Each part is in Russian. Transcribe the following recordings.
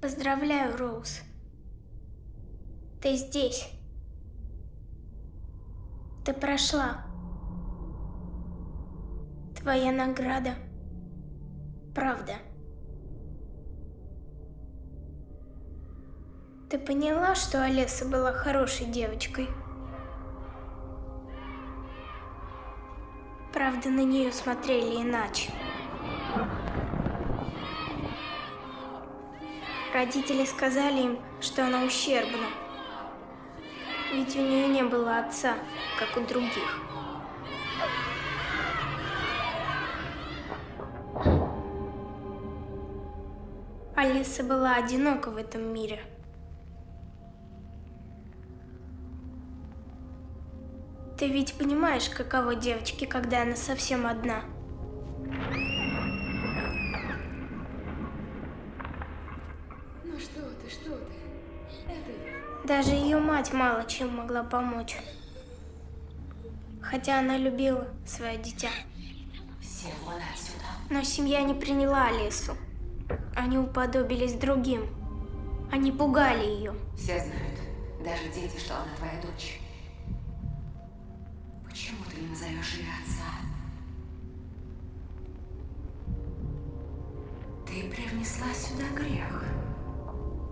Поздравляю, Роуз. Ты здесь. Ты прошла. Твоя награда. Правда. Ты поняла, что Алесса была хорошей девочкой? Правда, на нее смотрели иначе. Родители сказали им, что она ущербна. Ведь у нее не было отца, как у других. Алиса была одинока в этом мире. Ты ведь понимаешь, каково девочке, когда она совсем одна. Ну что ты, что ты? Это... Даже ее мать мало чем могла помочь. Хотя она любила свое дитя. Все вон отсюда. Но семья не приняла Алису. Они уподобились другим. Они пугали ее. Все знают, даже дети, что она твоя дочь. Почему ты не назовешь ее отца? Ты привнесла сюда грех.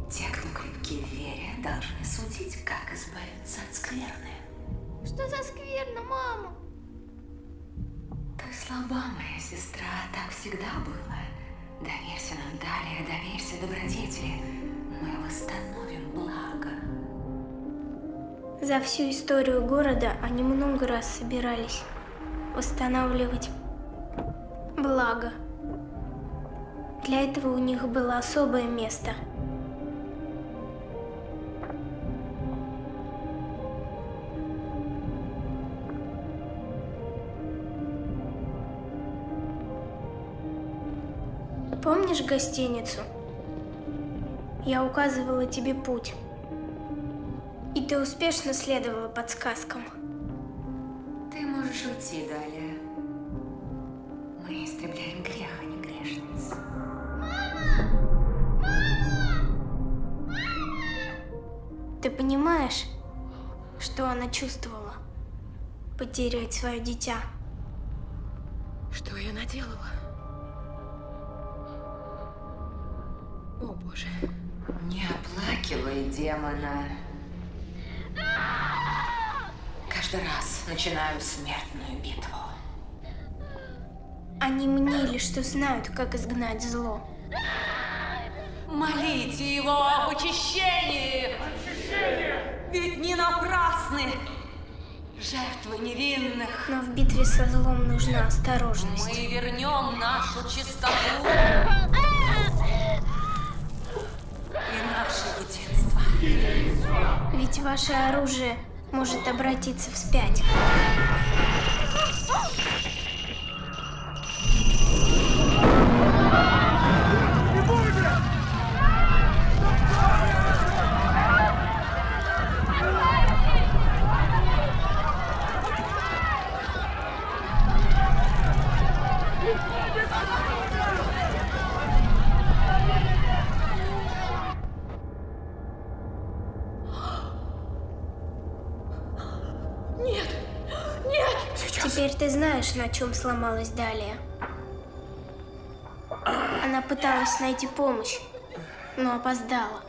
Те, кто крепки в вере, должны судить, как избавиться от скверны. Что за скверна, мама? Ты слаба, моя сестра, так всегда было. Доверься нам далее, доверься добродетели. Мы восстановим благо. За всю историю города они много раз собирались восстанавливать благо. Для этого у них было особое место. Помнишь гостиницу? Я указывала тебе путь. И ты успешно следовала подсказкам. Ты можешь уйти далее. Мы истребляем грех, а не грешниц. Мама! Мама! Мама! Ты понимаешь, что она чувствовала? Потерять свое дитя. Что я наделала? О, Боже. Не оплакивай демона. Каждый раз начинаю смертную битву. Они мнили, что знают, как изгнать зло. Молите его об очищении! Очищение! Ведь не напрасны жертвы невинных. Но в битве со злом нужна осторожность. Мы вернем нашу чистоту и наше единство. Ведь ваше оружие может обратиться вспять. Ты знаешь, на чем сломалась Далия. Она пыталась найти помощь, но опоздала.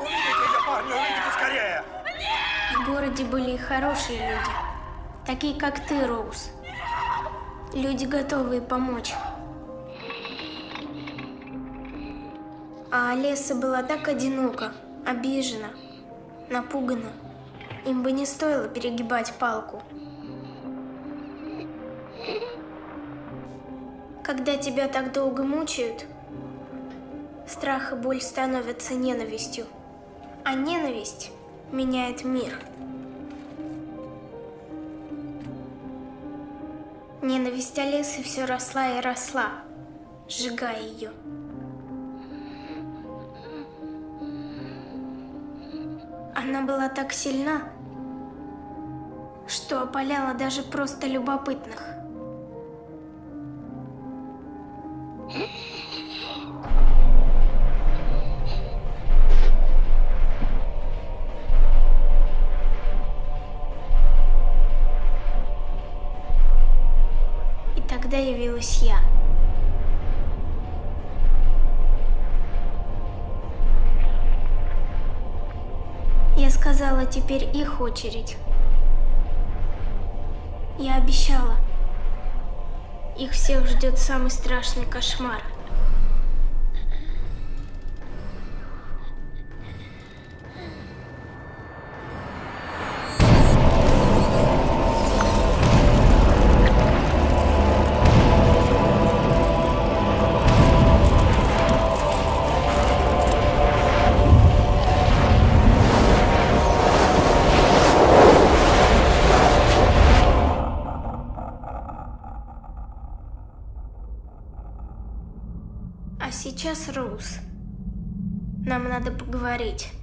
Уведите, парни, уведите скорее! В городе были и хорошие люди, такие как ты, Роуз. Люди, готовые помочь. А Алесса была так одинока, обижена, напугана. Им бы не стоило перегибать палку. Когда тебя так долго мучают, страх и боль становятся ненавистью. А ненависть меняет мир. Ненависть Алессы все росла и росла, сжигая ее. Она была так сильна, что опаляла даже просто любопытных. когда явилась я. Я сказала, теперь их очередь. Я обещала. Их всех ждет самый страшный кошмар. Сейчас, Роуз, нам надо поговорить.